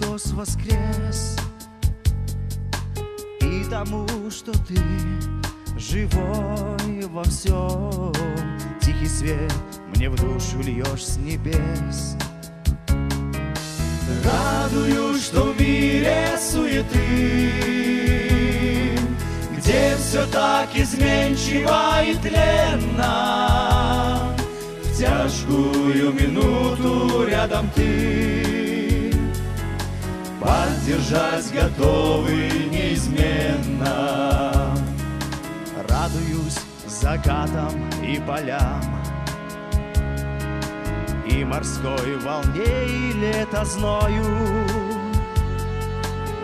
Христос воскрес, и тому, что ты живой во всем, тихий свет мне в душу льешь с небес. Радуюсь, что в мире суеты, где все так изменчиво и тленно, в тяжкую минуту рядом ты, поддержать готовы неизменно. Радуюсь закатам и полям, и морской волне, и летозною,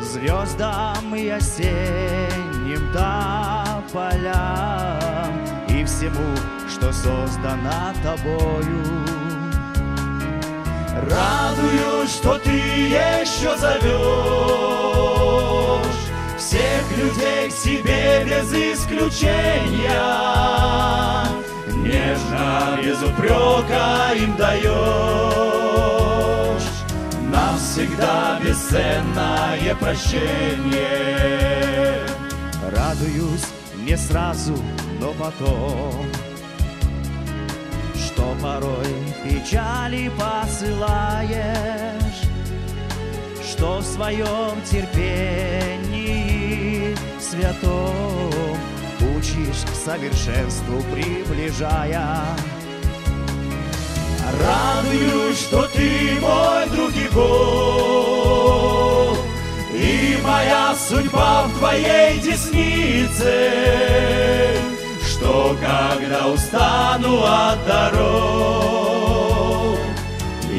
звездам и осенним тополям, и всему, что создано тобою. Радуюсь, что ты еще зовешь всех людей к себе без исключения, нежно, без упрека им даешь навсегда бесценное прощение. Радуюсь не сразу, но потом, что порой печали посылаешь, что в своем терпении святом учишь к совершенству, приближая. Радуюсь, что ты мой друг и Бог, и моя судьба в твоей деснице, что когда устану от дорог,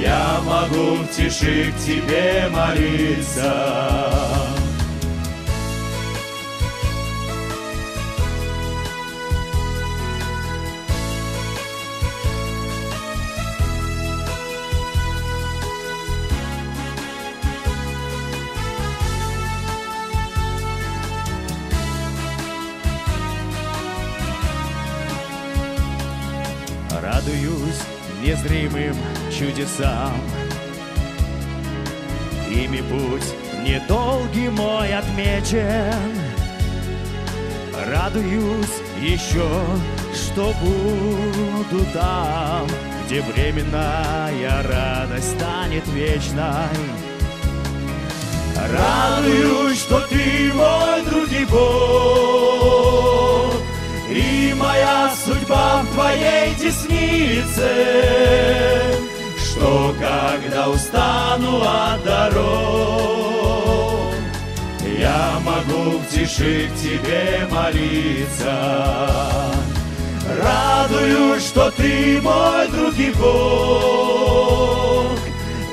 я могу в тиши к тебе молиться. Радуюсь незримым чудесам, ими путь недолгий мой отмечен. Радуюсь еще, что буду там, где временная радость станет вечной. Радуюсь, что ты мой друг и Бог, и моя судьба в твоей деснице, что когда устану от дорог, я могу в тиши к тебе молиться. Радуюсь, что ты мой друг и Бог,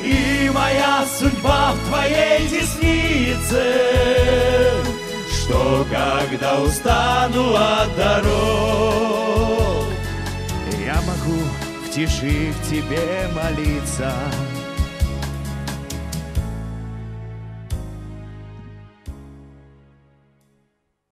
и моя судьба в твоей деснице, что когда устану от дорог, я могу в тиши к тебе молиться.